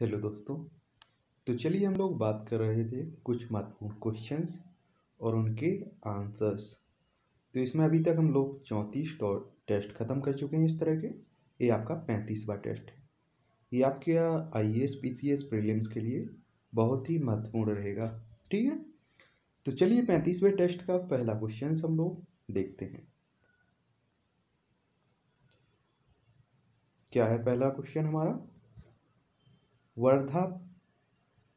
Hello दोस्तों, तो चलिए हम लोग बात कर रहे थे कुछ महत्वपूर्ण क्वेश्चंस और उनके आंसर्स। तो इसमें अभी तक हम लोग 34 टेस्ट ख़त्म कर चुके हैं इस तरह के। ये आपका 35वां टेस्ट है। ये आपके IAS PCS प्रीलिम्स के लिए बहुत ही महत्वपूर्ण रहेगा, ठीक है। तो चलिए 35वें टेस्ट का पहला क्वेश्चन हम लोग देखते हैं। क्या है पहला क्वेश्चन हमारा? वर्धा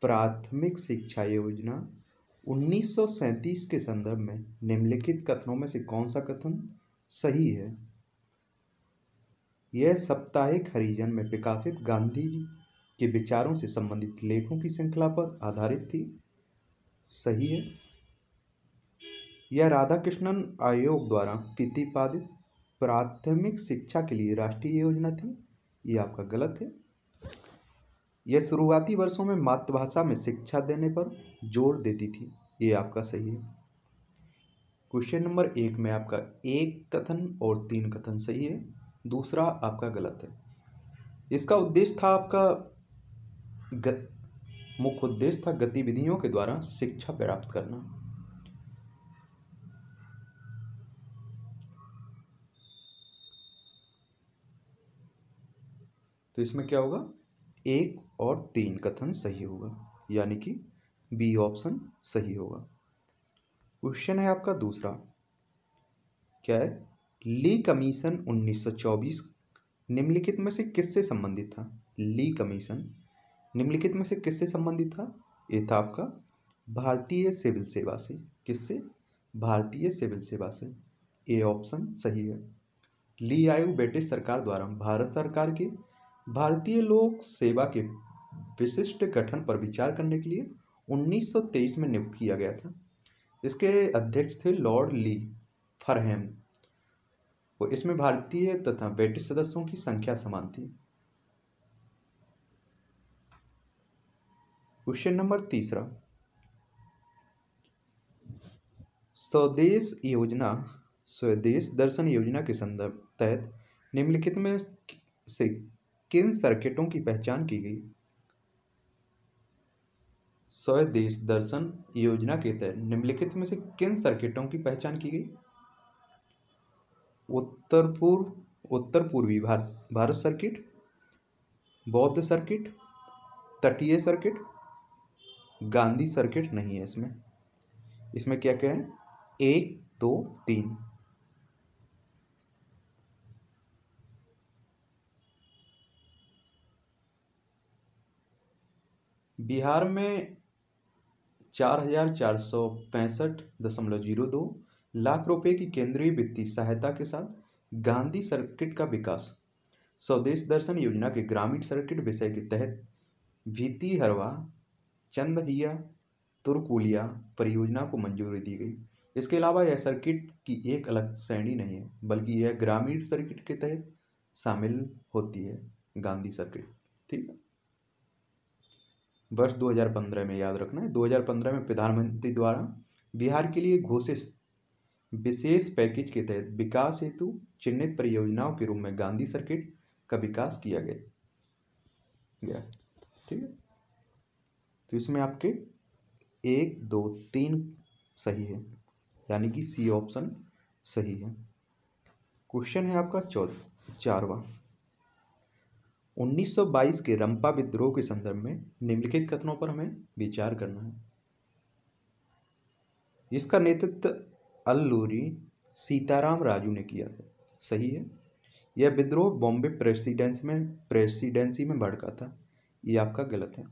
प्राथमिक शिक्षा योजना 1937 के संदर्भ में निम्नलिखित कथनों में से कौन सा कथन सही है? यह साप्ताहिक हरिजन में विकासित गांधी के विचारों से संबंधित लेखों की श्रृंखला पर आधारित थी, सही है। यह राधाकृष्णन आयोग द्वारा प्रतिपादित प्राथमिक शिक्षा के लिए राष्ट्रीय योजना थी, यह आपका गलत है। यह शुरुआती वर्षों में मातृभाषा में शिक्षा देने पर जोर देती थी, ये आपका सही है। क्वेश्चन नंबर 1 में आपका 1 कथन और 3 कथन सही है, दूसरा आपका गलत है। इसका उद्देश्य था आपका मुख्य उद्देश्य था गतिविधियों के द्वारा शिक्षा प्राप्त करना। तो इसमें क्या होगा? 1 और 3 कथन सही होगा, यानी कि बी ऑप्शन सही होगा। क्वेश्चन है आपका दूसरा, क्या है? ली कमीशन 1924 निम्नलिखित में से किससे संबंधित था? ली कमीशन निम्नलिखित में से किससे संबंधित था? ये था आपका भारतीय सिविल सेवा से। किससे? भारतीय सिविल सेवा से, ए ऑप्शन सही है। ली आयोग ब्रिटिश सरकार द्वारा भारत सरकार के भारतीय लोक सेवा के विशिष्ट गठन पर विचार करने के लिए 1923 में नियुक्त किया गया था। इसके अध्यक्ष थे लॉर्ड ली फरहैम। वो इसमें भारतीय तथा ब्रिटिश सदस्यों की संख्या समान थी। क्वेश्चन नंबर तीसरा, स्वदेश योजना स्वदेश दर्शन योजना के संदर्भ तहत निम्नलिखित में से किन सर्किटों की पहचान की गई? स्वदेश दर्शन योजना के तहत निम्नलिखित में से किन सर्किटों की पहचान की गई? उत्तर पूर्वी भारत सर्किट, बौद्ध सर्किट, तटीय सर्किट, गांधी सर्किट नहीं है इसमें। इसमें क्या क्या है? 1, 2, 3। बिहार में 4,465.02 लाख रुपए की केंद्रीय वित्तीय सहायता के साथ गांधी सर्किट का विकास स्वदेश दर्शन योजना के ग्रामीण सर्किट विषय के तहत भीतीहरवा चंदहिया तुरकुलिया परियोजना को मंजूरी दी गई। इसके अलावा यह सर्किट की एक अलग श्रेणी नहीं है, बल्कि यह ग्रामीण सर्किट के तहत शामिल होती है गांधी सर्किट, ठीक है। वर्ष 2015 में याद रखना है, 2015 में प्रधानमंत्री द्वारा बिहार के लिए घोषित विशेष पैकेज के तहत विकास हेतु चिन्हित परियोजनाओं के रूप में गांधी सर्किट का विकास किया गया, ठीक है। तो इसमें आपके 1, 2, 3 सही है, यानी कि सी ऑप्शन सही है। क्वेश्चन है आपका 4वां, 1922 के रंपा विद्रोह के संदर्भ में निम्नलिखित कथनों पर हमें विचार करना है। इसका नेतृत्व अल्लूरी सीताराम राजू ने किया था, सही है। यह विद्रोह बॉम्बे प्रेसिडेंसी में भड़का था, यह आपका गलत है।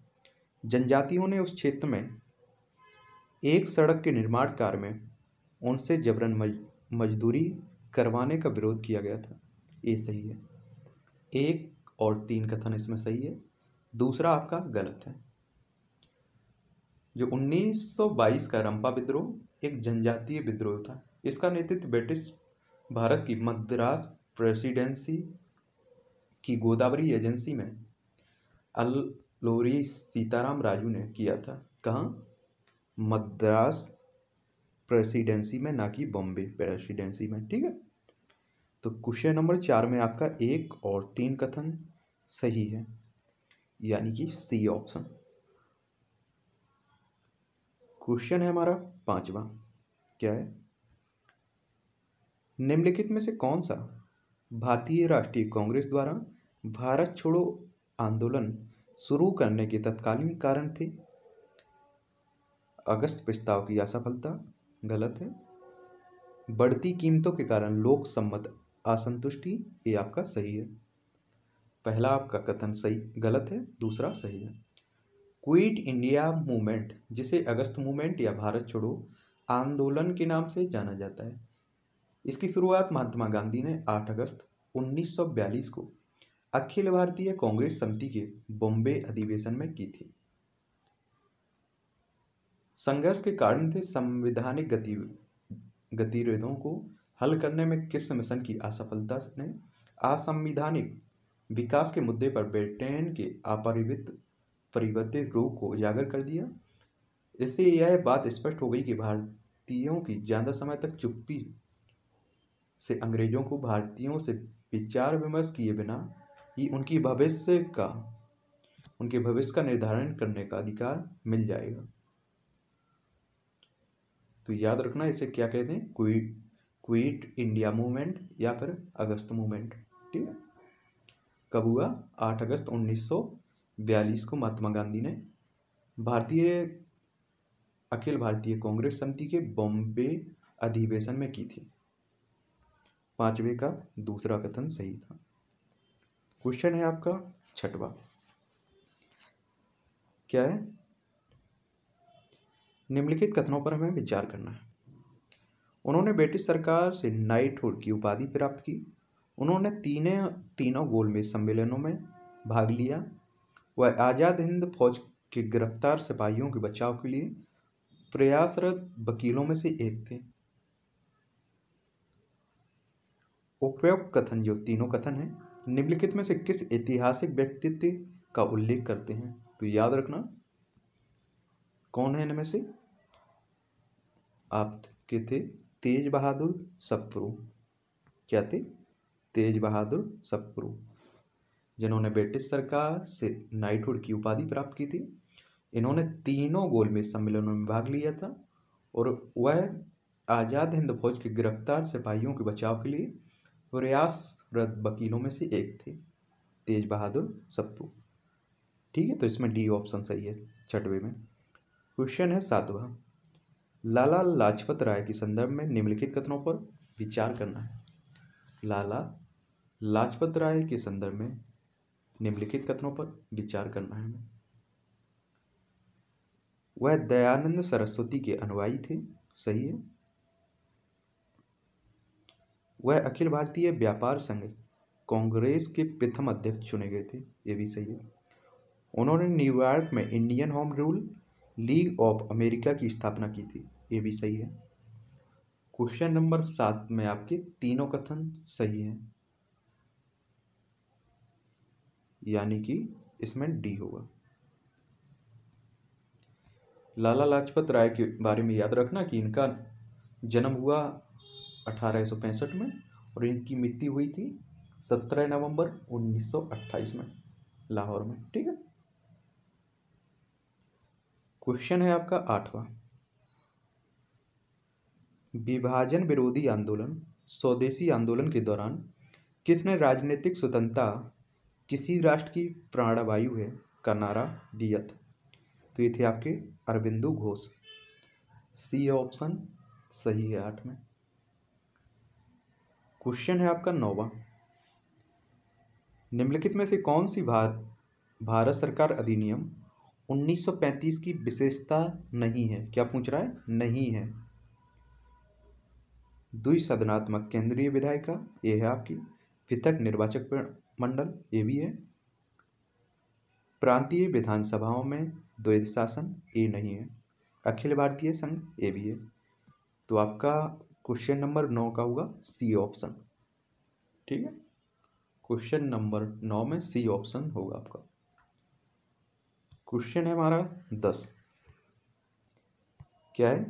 जनजातियों ने उस क्षेत्र में एक सड़क के निर्माण कार्य में उनसे जबरन मजदूरी करवाने का विरोध किया गया था, ये सही है। 1 और 3 कथन इसमें सही है, दूसरा आपका गलत है। जो 1922 का रंपा विद्रोह एक जनजातीय विद्रोह था। इसका नेतृत्व ब्रिटिश भारत की मद्रास प्रेसिडेंसी की गोदावरी एजेंसी में अल्लोरी सीताराम राजू ने किया था। कहाँ? मद्रास प्रेसिडेंसी में, ना कि बॉम्बे प्रेसिडेंसी में, ठीक है। तो क्वेश्चन नंबर 4 में आपका 1 और 3 कथन सही है। यानी कि सी ऑप्शन। क्वेश्चन है हमारा पांचवा, क्या है, निम्नलिखित में से कौन सा भारतीय राष्ट्रीय कांग्रेस द्वारा भारत छोड़ो आंदोलन शुरू करने के तत्कालीन कारण थे? अगस्त प्रस्ताव की असफलता, गलत है। बढ़ती कीमतों के कारण लोक सम्मत असंतुष्टि, ये आपका सही है। पहला आपका कथन सही, गलत है, दूसरा सही है। क्विट इंडिया मूवमेंट, जिसे अगस्त मूवमेंट या भारत छोड़ो आंदोलन के नाम से जाना जाता है, इसकी शुरुआत महात्मा गांधी ने 8 अगस्त 1942 को अखिल भारतीय कांग्रेस समिति के बॉम्बे अधिवेशन में की थी। संघर्ष के कारण थे संवैधानिक गतिरोधों को हल करने में किप्स मिशन की असफलता ने असंवैधानिक विकास के मुद्दे पर ब्रिटेन के अपरिवर्तित रूप को उजागर कर दिया। इससे यह बात स्पष्ट हो गई कि भारतीयों की ज़्यादा समय तक चुप्पी से अंग्रेजों को भारतीयों से विचार विमर्श किए बिना ही उनके भविष्य का निर्धारण करने का अधिकार मिल जाएगा। तो याद रखना, इसे क्या कहते हैं, क्विट इंडिया मूवमेंट या फिर अगस्त मूवमेंट। ठीक है, कब हुआ? 8 अगस्त 1942 को महात्मा गांधी ने अखिल भारतीय कांग्रेस समिति के बॉम्बे अधिवेशन में की थी। पांचवे का दूसरा कथन सही था। क्वेश्चन है आपका छठवा, क्या है, निम्नलिखित कथनों पर हमें विचार करना है। उन्होंने ब्रिटिश सरकार से नाइटहुड की उपाधि प्राप्त की। उन्होंने तीनों गोलमेज सम्मेलनों में भाग लिया। वह आज़ाद हिंद फौज के गिरफ्तार सिपाहियों के बचाव के लिए प्रयासरत वकीलों में से एक थे। उपयुक्त कथन, जो तीनों कथन हैं, निम्नलिखित में से किस ऐतिहासिक व्यक्तित्व का उल्लेख करते हैं? तो याद रखना, कौन है इनमें से, आपके थे तेज बहादुर सप्रू। क्या थे? तेज बहादुर सप्रू, जिन्होंने ब्रिटिश सरकार से नाइटहुड की उपाधि प्राप्त की थी। इन्होंने तीनों गोलमेज सम्मेलनों में भाग लिया था और वह आज़ाद हिंद फौज के गिरफ्तार सिपाहियों के बचाव के लिए प्रयासरत वकीलों में से एक थे, तेज बहादुर सप्रू। ठीक है, तो इसमें डी ऑप्शन सही है छठवें में। क्वेश्चन है सातवां, लाला लाजपत राय के संदर्भ में निम्नलिखित कथनों पर विचार करना है। लाला लाजपत राय के संदर्भ में निम्नलिखित कथनों पर विचार करना है। वह दयानंद सरस्वती के अनुयायी थे, सही है। वह अखिल भारतीय व्यापार संघ कांग्रेस के प्रथम अध्यक्ष चुने गए थे, ये भी सही है। उन्होंने न्यूयॉर्क में Indian home rule league of America की स्थापना की थी, ये भी सही है। क्वेश्चन नंबर 7 में आपके तीनों कथन सही हैं, यानी कि इसमें डी होगा। लाला लाजपत राय के बारे में याद रखना कि इनका जन्म हुआ 1865 में और इनकी मृत्यु हुई थी 17 नवंबर 1928 में लाहौर में। ठीक है, क्वेश्चन है आपका 8वां, विभाजन विरोधी आंदोलन, स्वदेशी आंदोलन के दौरान किसने राजनीतिक स्वतंत्रता किसी राष्ट्र की प्राणवायु है का नारा दिया था? तो ये थे आपके अरविंद घोष। सी ऑप्शन सही है 8 में। क्वेश्चन है आपका 9वां, निम्नलिखित में से कौन सी भारत सरकार अधिनियम 1935 की विशेषता नहीं है? क्या पूछ रहा है? नहीं है। द्विसदनात्मक केंद्रीय विधायिका, ये है आपकी। पृथक निर्वाचक मंडल, ये भी है। प्रांतीय विधानसभाओं में द्वैध शासन, ये नहीं है। अखिल भारतीय संघ, ये भी है। तो आपका क्वेश्चन नंबर 9 का होगा सी ऑप्शन। ठीक है, क्वेश्चन नंबर 9 में सी ऑप्शन होगा आपका। क्वेश्चन है हमारा 10, क्या है,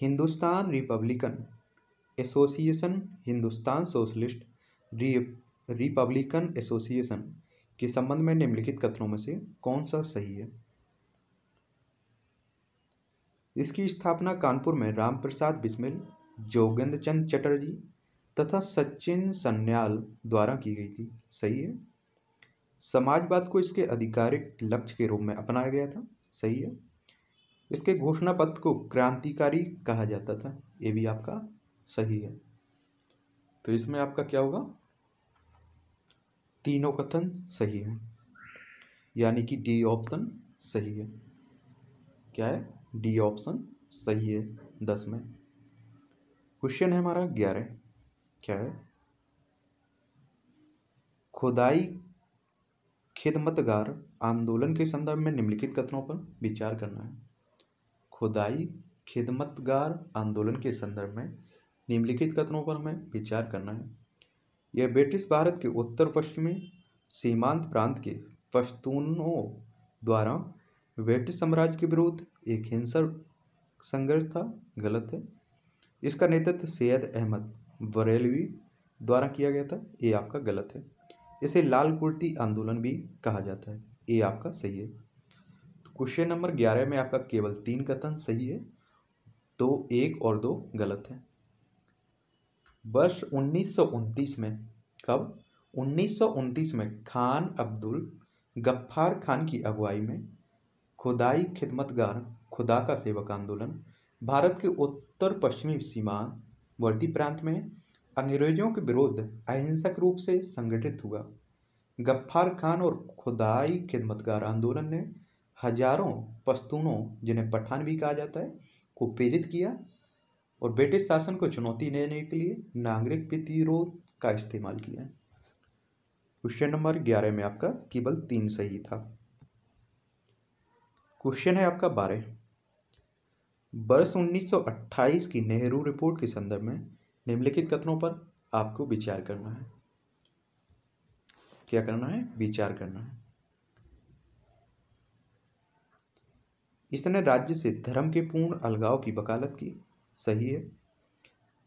Hindustan Republican association, Hindustan socialist Republican association, के संबंध में निम्नलिखित कथनों में से कौन सा सही है। इसकी स्थापना कानपुर में राम प्रसाद बिस्मिल, जोगेंद्र चंद्र चटर्जी तथा सचिन सन्याल द्वारा की गई थी। सही है। समाजवाद को इसके आधिकारिक लक्ष्य के रूप में अपनाया गया था। सही है। इसके घोषणा पत्र को क्रांतिकारी कहा जाता था। ये भी आपका सही है। तो इसमें आपका क्या होगा, तीनों कथन सही है, यानी कि डी ऑप्शन सही है। क्या है, डी ऑप्शन सही है 10 में। क्वेश्चन है हमारा 11, क्या है, खुदाई खिदमतगार आंदोलन के संदर्भ में निम्नलिखित कथनों पर विचार करना है। खुदाई खिदमतगार आंदोलन के संदर्भ में निम्नलिखित कथनों पर हमें विचार करना है। यह ब्रिटिश भारत के उत्तर पश्चिमी सीमांत प्रांत के पश्तूनों द्वारा ब्रिटिश साम्राज्य के विरुद्ध एक हिंसक संघर्ष था। गलत है। इसका नेतृत्व सैयद अहमद बरेलवी द्वारा किया गया था। ये आपका गलत है। इसे लाल कुर्ती आंदोलन भी कहा जाता है। ये आपका सही है। तो क्वेश्चन नंबर 11 में आपका केवल 3 कथन सही है, 2, 1 और 2 गलत है। वर्ष 1929 में, कब, 1929 में खान अब्दुल गफ्फार खान की अगुवाई में खुदाई खिदमतगार खुदा का सेवक आंदोलन भारत के उत्तर पश्चिमी सीमावर्ती प्रांत में अंग्रेजों के विरुद्ध अहिंसक रूप से संगठित हुआ। गफ्फार खान और खुदाई खिदमतगार आंदोलन ने हजारों पश्तूनों, जिन्हें पठान भी कहा जाता है, को प्रेरित किया और ब्रिटिश शासन को चुनौती देने के लिए नागरिक प्रतिरोध का इस्तेमाल किया। क्वेश्चन नंबर 11 में आपका केवल 3 सही था। क्वेश्चन है आपका 12, वर्ष 1928 की नेहरू रिपोर्ट के संदर्भ में निम्नलिखित कथनों पर आपको विचार करना है। क्या करना है, विचार करना है। इसने राज्य से धर्म के पूर्ण अलगाव की वकालत की। सही है।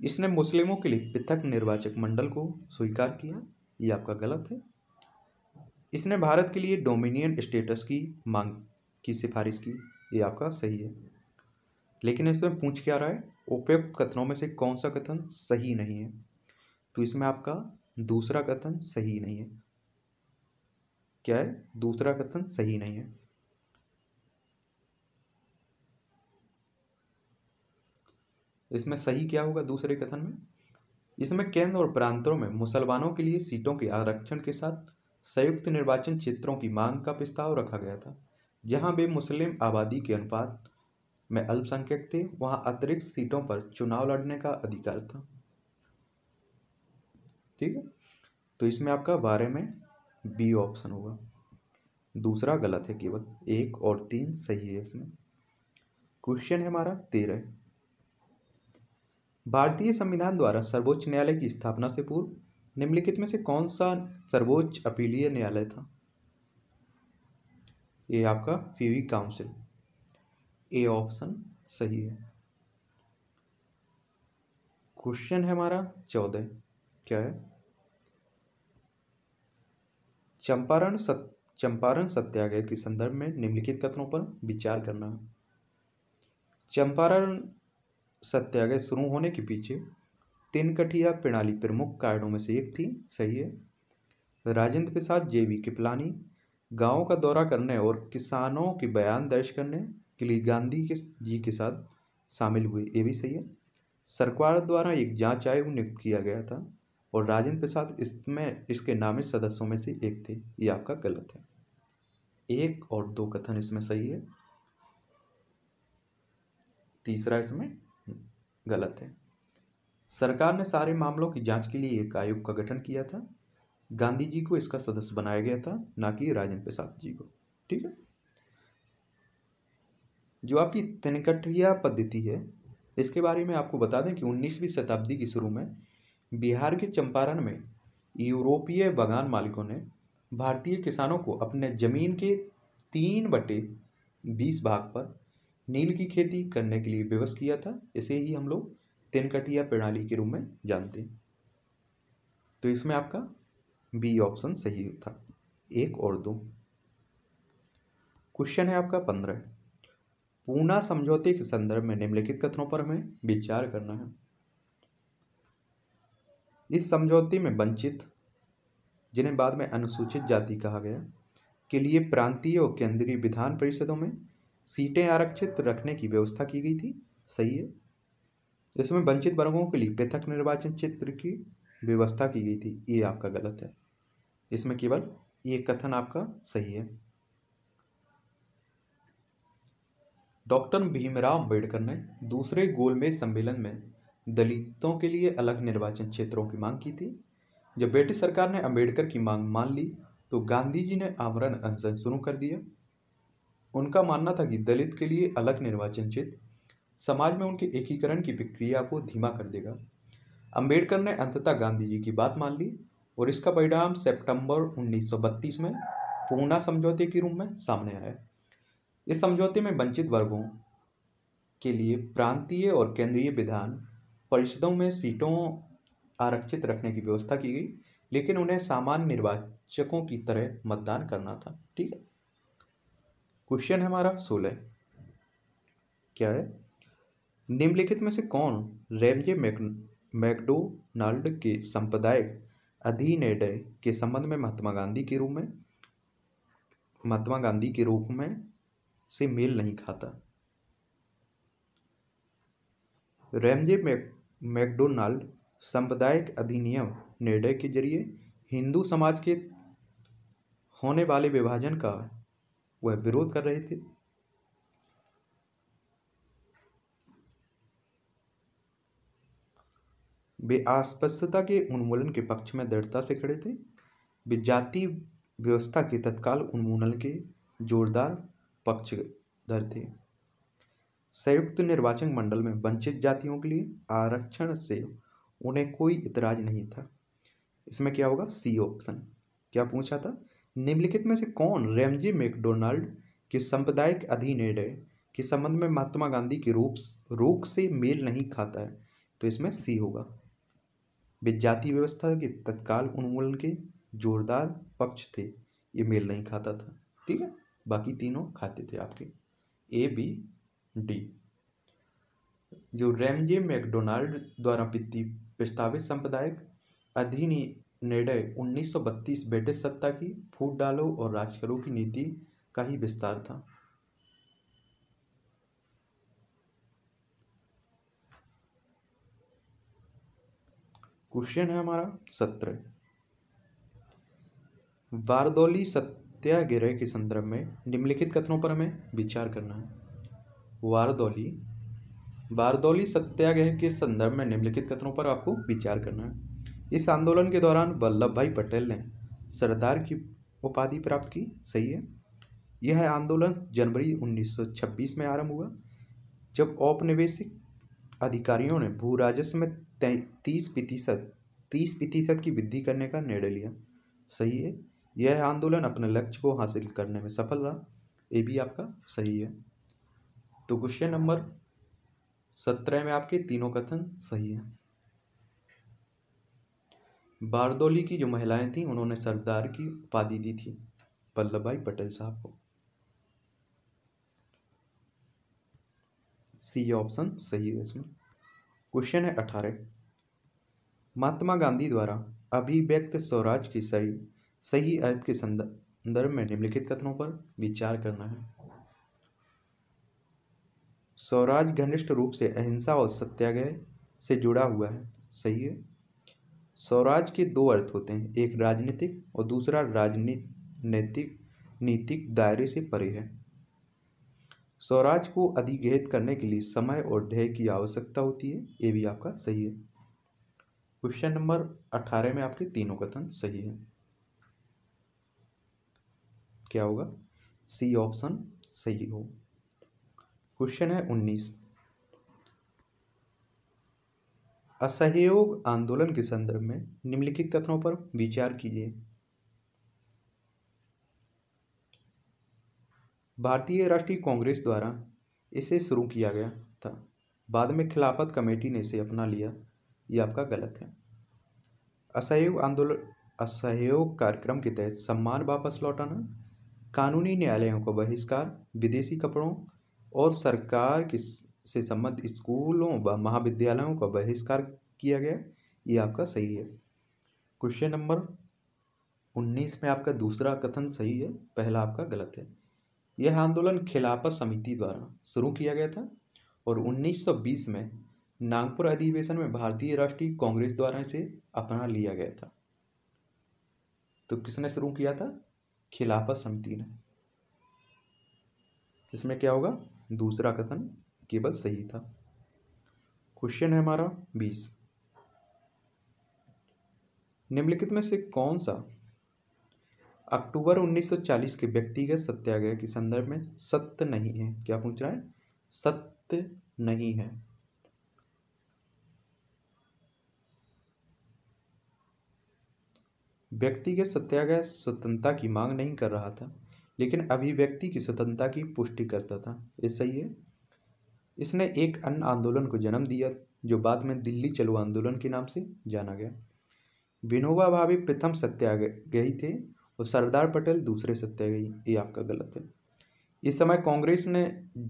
इसने मुस्लिमों के लिए पृथक निर्वाचक मंडल को स्वीकार किया। ये आपका गलत है। इसने भारत के लिए डोमिनियन स्टेटस की मांग की सिफारिश की। ये आपका सही है। लेकिन इसमें पूछ क्या रहा है, उपयुक्त कथनों में से कौन सा कथन सही नहीं है। तो इसमें आपका दूसरा कथन सही नहीं है। क्या है, दूसरा कथन सही नहीं है। इसमें सही क्या होगा दूसरे कथन में, इसमें केंद्र और प्रांतों में मुसलमानों के लिए सीटों के आरक्षण के साथ संयुक्त निर्वाचन क्षेत्रों की मांग का प्रस्ताव रखा गया था। जहां वे मुस्लिम आबादी के अनुपात में अल्पसंख्यक थे, वहां अतिरिक्त सीटों पर चुनाव लड़ने का अधिकार था। ठीक है। तो इसमें आपका 12 में बी ऑप्शन होगा, दूसरा गलत है, केवल 1 और 3 सही है इसमें। क्वेश्चन है हमारा 13, भारतीय संविधान द्वारा सर्वोच्च न्यायालय की स्थापना से पूर्व निम्नलिखित में से कौन सा सर्वोच्च अपीलीय न्यायालय था। ये आपका प्रीवी काउंसिल, ए ऑप्शन सही है। क्वेश्चन है हमारा 14, क्या है, चंपारण सत्याग्रह के संदर्भ में निम्नलिखित कथनों पर विचार करना है। चंपारण सत्याग्रह शुरू होने के पीछे 3 कठिया प्रणाली प्रमुख कारणों में से एक थी। सही है। राजेंद्र प्रसाद, जेबी कृपलानी गाँव का दौरा करने और किसानों की बयान दर्ज करने के लिए गांधी जी के साथ शामिल हुए। ये भी सही है। सरकार द्वारा एक जांच आयोग नियुक्त किया गया था और राजेंद्र प्रसाद इसमें इसके नामित सदस्यों में से एक थे। ये आपका गलत है। 1 और 2 कथन इसमें सही है, तीसरा इसमें गलत है। सरकार ने सारे मामलों की जांच के लिए एक आयोग का गठन किया था। गांधी जी को इसका सदस्य बनाया गया था, ना कि राजेंद्र प्रसाद जी को। ठीक है। जो आपकी तिनकटिया पद्धति है, इसके बारे में आपको बता दें कि 19वीं शताब्दी के शुरू में बिहार के चंपारण में यूरोपीय बगान मालिकों ने भारतीय किसानों को अपने जमीन के 3/20 भाग पर नील की खेती करने के लिए विवश किया था। इसे ही हम लोग तिनकटिया प्रणाली के रूप में जानते हैं। तो इसमें आपका बी ऑप्शन सही था। एक और दो। क्वेश्चन है आपका 15, पूना समझौते के संदर्भ में निम्नलिखित कथनों पर हमें विचार करना है। इस समझौते में वंचित, जिन्हें बाद में अनुसूचित जाति कहा गया, के लिए प्रांतीय और केंद्रीय विधान परिषदों में सीटें आरक्षित रखने की व्यवस्था की गई थी। सही है। इसमें वंचित वर्गों के लिए पृथक निर्वाचन क्षेत्र की व्यवस्था की गई थी, ये आपका गलत है। इसमें केवल ये कथन आपका सही है। डॉक्टर भीमराव अम्बेडकर ने दूसरे गोलमेज सम्मेलन में दलितों के लिए अलग निर्वाचन क्षेत्रों की मांग की थी। जब ब्रिटिश सरकार ने अम्बेडकर की मांग मान ली तो गांधी जी ने आमरण अनशन शुरू कर दिया। उनका मानना था कि दलित के लिए अलग निर्वाचन क्षेत्र समाज में उनके एकीकरण की प्रक्रिया को धीमा कर देगा। अंबेडकर ने अंततः गांधी जी की बात मान ली और इसका परिणाम सितंबर 1932 में पूना समझौते के रूप में सामने आया। इस समझौते में वंचित वर्गों के लिए प्रांतीय और केंद्रीय विधान परिषदों में सीटों आरक्षित रखने की व्यवस्था की गई, लेकिन उन्हें सामान्य निर्वाचकों की तरह मतदान करना था। ठीक है। क्वेश्चन है हमारा 16, क्या है, निम्नलिखित में से कौन रैमजे मैकडोनाल्ड के सांप्रदायिक अधिनिर्णय के संबंध में महात्मा गांधी के रूप में से मेल नहीं खाता। रैमजे मैकडोनाल्ड सांप्रदायिक अधिनियम निर्णय के जरिए हिंदू समाज के होने वाले विभाजन का वह विरोध कर रहे थे। वे अस्पृश्यता के उन्मूलन के पक्ष में दृढ़ता से खड़े थे। वे जाति व्यवस्था के तत्काल उन्मूलन के जोरदार पक्षधर थे। संयुक्त निर्वाचन मंडल में वंचित जातियों के लिए आरक्षण से उन्हें कोई इतराज नहीं था। इसमें क्या होगा, सी ऑप्शन। क्या पूछा था, निम्नलिखित में से कौन रैमजे मैकडोनाल्ड के सांप्रदायिक अधिनिर्णय के संबंध में महात्मा गांधी के रोक से मेल नहीं खाता है, तो इसमें सी होगा। वे जाति व्यवस्था के तत्काल उन्मूलन के जोरदार पक्ष थे, ये मेल नहीं खाता था। ठीक है, बाकी तीनों खाते थे आपके ए बी डी। जो रैमजे मैकडोनाल्ड द्वारा प्रस्तावित सांप्रदायिक अधिनिर्णय 1932 ब्रिटिश सत्ता की फूट डालो और राज करो की नीति का ही विस्तार था। क्वेश्चन है हमारा 17, बारदौली सत्याग्रह के संदर्भ में निम्नलिखित कथनों पर हमें विचार करना है। बारदौली सत्याग्रह के संदर्भ में निम्नलिखित कथनों पर आपको विचार करना है। इस आंदोलन के दौरान वल्लभ भाई पटेल ने सरदार की उपाधि प्राप्त की। सही है। यह आंदोलन जनवरी 1926 में आरंभ हुआ, जब औपनिवेशिक अधिकारियों ने भू राजस्व में 30% की वृद्धि करने का निर्णय लिया। सही है। यह आंदोलन अपने लक्ष्य को हासिल करने में सफल रहा, ये भी आपका सही है। तो क्वेश्चन नंबर 17 में आपके तीनों कथन सही है। बारदौली की जो महिलाएं थीं उन्होंने सरदार की उपाधि दी थी वल्लभ भाई पटेल साहब को। सी ऑप्शन सही है इसमें। क्वेश्चन है 18, महात्मा गांधी द्वारा अभिव्यक्त स्वराज की सही अर्थ के संदर्भ में निम्नलिखित कथनों पर विचार करना है। स्वराज घनिष्ठ रूप से अहिंसा और सत्याग्रह से जुड़ा हुआ है। सही है। स्वराज के दो अर्थ होते हैं, एक राजनीतिक और दूसरा राजनीतिक नीतिक दायरे से परे है। स्वराज को अधिगृहित करने के लिए समय और ध्येय की आवश्यकता होती है, ये भी आपका सही है। क्वेश्चन नंबर 18 में आपके तीनों कथन सही है। क्या होगा, सी ऑप्शन सही हो। क्वेश्चन है 19, असहयोग आंदोलन के संदर्भ में निम्नलिखित कथनों पर विचार कीजिए। भारतीय राष्ट्रीय कांग्रेस द्वारा इसे शुरू किया गया था, बाद में खिलाफत कमेटी ने इसे अपना लिया, ये आपका गलत है। असहयोग आंदोलन असहयोग कार्यक्रम के तहत सम्मान वापस लौटाना, कानूनी न्यायालयों का बहिष्कार, विदेशी कपड़ों और सरकार से संबद्ध स्कूलों व महाविद्यालयों का बहिष्कार किया गया। ये आपका सही है। क्वेश्चन नंबर 19 में आपका दूसरा कथन सही है, पहला आपका गलत है। यह आंदोलन खिलाफत समिति द्वारा शुरू किया गया था और 1920 में नागपुर अधिवेशन में भारतीय राष्ट्रीय कांग्रेस द्वारा इसे अपना लिया गया था। तो किसने शुरू किया था? खिलाफत समिति ने। इसमें क्या होगा? दूसरा कथन केवल सही था। क्वेश्चन है हमारा 20, निम्नलिखित में से कौन सा अक्टूबर 1940 के व्यक्तिगत सत्याग्रह के संदर्भ में सत्य नहीं है? क्या पूछ रहा है? सत्य नहीं है। व्यक्तिगत सत्याग्रह स्वतंत्रता की मांग नहीं कर रहा था, लेकिन अभिव्यक्ति की स्वतंत्रता की पुष्टि करता था। ये सही है। इसने एक अन्य आंदोलन को जन्म दिया जो बाद में दिल्ली चलो आंदोलन के नाम से जाना गया। विनोबा भावे प्रथम सत्याग्रही थे और सरदार पटेल दूसरे सत्याग्रही। ये आपका गलत है। इस समय कांग्रेस ने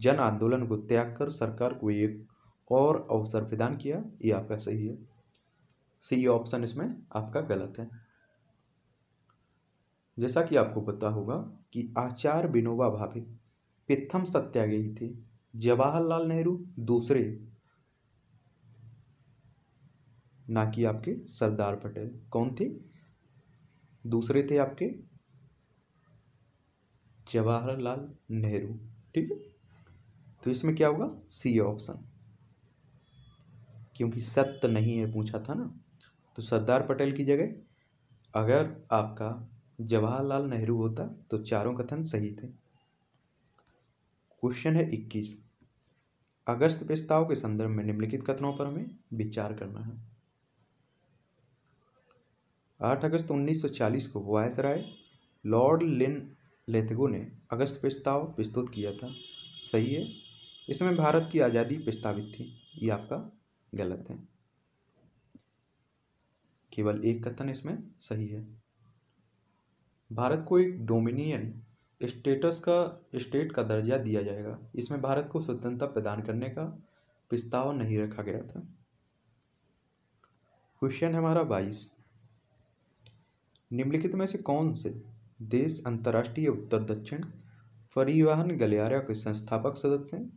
जन आंदोलन को त्याग कर सरकार को एक और अवसर प्रदान किया। ये आपका सही है। सी ऑप्शन इसमें आपका गलत है। जैसा कि आपको पता होगा कि आचार्य विनोबा भावे प्रथम सत्याग्रही थे, जवाहरलाल नेहरू दूसरे, ना कि आपके सरदार पटेल। कौन थे? दूसरे थे आपके जवाहरलाल नेहरू। ठीक है, तो इसमें क्या होगा? सी ऑप्शन, क्योंकि सत्य नहीं है पूछा था ना, तो सरदार पटेल की जगह अगर आपका जवाहरलाल नेहरू होता तो चारों कथन सही थे। क्वेश्चन है 21, अगस्त प्रस्ताव के संदर्भ में निम्नलिखित कथनों पर हमें विचार करना है। 8 अगस्त 1940 को वायसराय लॉर्ड लिनलिथगो ने अगस्त प्रस्ताव प्रस्तुत किया था। सही है। इसमें भारत की आज़ादी प्रस्तावित थी। ये आपका गलत है, केवल एक कथन इसमें सही है। भारत को एक डोमिनियन स्टेट का दर्जा दिया जाएगा। इसमें भारत को स्वतंत्रता प्रदान करने का प्रस्ताव नहीं रखा गया था। क्वेश्चन है हमारा 22, निम्नलिखित में से कौन से देश अंतर्राष्ट्रीय उत्तर दक्षिण परिवहन गलियारा के संस्थापक सदस्य हैं?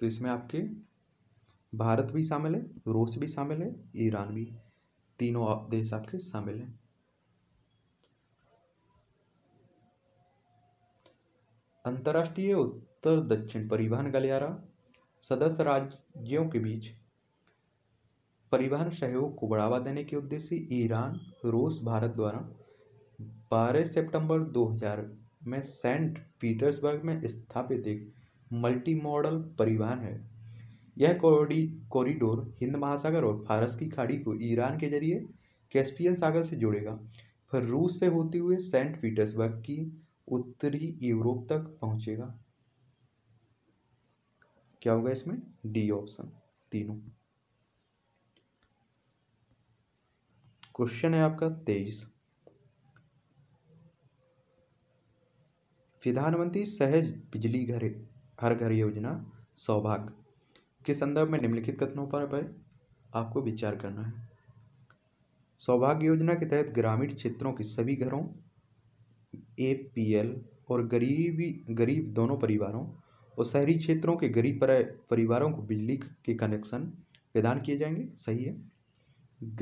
तो इसमें आपके भारत भी शामिल है, रूस भी शामिल है, ईरान भी, तीनों देश आपके शामिल हैं। अंतर्राष्ट्रीय उत्तर दक्षिण परिवहन गलियारा सदस्य राज्यों के बीच परिवहन सहयोग को बढ़ावा देने के उद्देश्य से ईरान, रूस, भारत द्वारा 12 सितंबर 2000 में सेंट पीटर्सबर्ग में स्थापित एक मल्टी मॉडल परिवहन है। यह कॉरिडोर हिंद महासागर और फारस की खाड़ी को ईरान के जरिए कैस्पियन सागर से जोड़ेगा, फिर रूस से होते हुए सेंट पीटर्सबर्ग की उत्तरी यूरोप तक पहुंचेगा। क्या होगा इसमें? डी ऑप्शन, तीनों। क्वेश्चन है आपका 23, प्रधानमंत्री सहज बिजली घर हर घर योजना सौभाग्य के संदर्भ में निम्नलिखित कथनों पर आपको विचार करना है। सौभाग्य योजना के तहत ग्रामीण क्षेत्रों के सभी घरों, एपीएल और गरीब दोनों परिवारों और शहरी क्षेत्रों के गरीब परिवारों को बिजली के कनेक्शन प्रदान किए जाएंगे। सही है।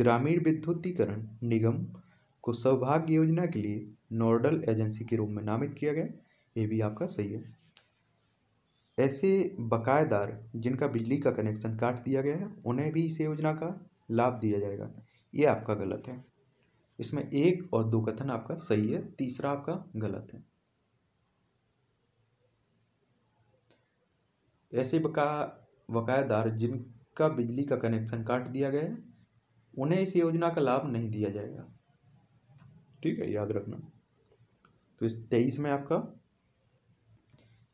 ग्रामीण विद्युतीकरण निगम को सौभाग्य योजना के लिए नोडल एजेंसी के रूप में नामित किया गया। ये भी आपका सही है। ऐसे बकायेदार जिनका बिजली का कनेक्शन काट दिया गया है उन्हें भी इस योजना का लाभ दिया जाएगा। ये आपका गलत है। इसमें एक और दो कथन आपका सही है, तीसरा आपका गलत है। ऐसे बकायेदार जिनका बिजली का कनेक्शन काट दिया गया है उन्हें इस योजना का लाभ नहीं दिया जाएगा। ठीक है, याद रखना। तो इस 23 में आपका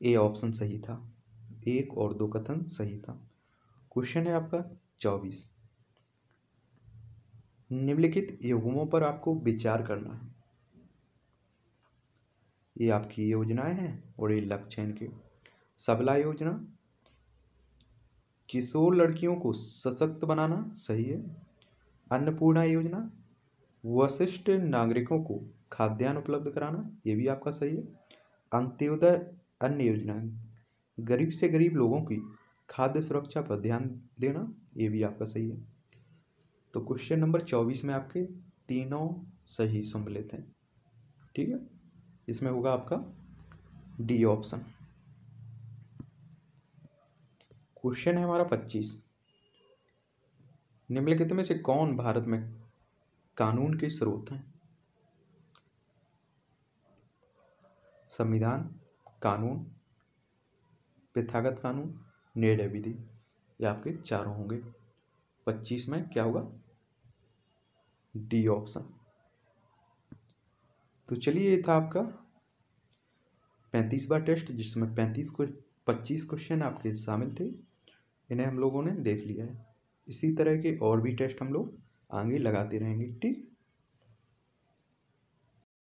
ए ऑप्शन सही था, एक और दो कथन सही था। क्वेश्चन है आपका 24, निम्नलिखित युग्मों पर आपको विचार करना है। ये आपकी योजनाएं हैं और ये लक्ष्य हैं इनके। सबला योजना, किशोर लड़कियों को सशक्त बनाना, सही है। अन्नपूर्णा योजना, वरिष्ठ नागरिकों को खाद्यान्न उपलब्ध कराना, ये भी आपका सही है। अंत्योदय अन्न योजना, गरीब से गरीब लोगों की खाद्य सुरक्षा पर ध्यान देना, ये भी आपका सही है। तो क्वेश्चन नंबर 24 में आपके तीनों सही सम्मिलित हैं, ठीक है। इसमें होगा आपका डी ऑप्शन। क्वेश्चन है हमारा 25, निम्नलिखित में से कौन भारत में कानून के स्रोत हैं? संविधान, कानून, प्रथागत कानून, निर्णय विधि, ये आपके चारों होंगे। 25 में क्या होगा? D option. तो चलिए, ये था आपका 35वां टेस्ट, जिसमें 25 क्वेश्चन आपके शामिल थे। इन्हें हम लोगों ने देख लिया है। इसी तरह के और भी टेस्ट हम लोग आगे लगाते रहेंगे, ठीक।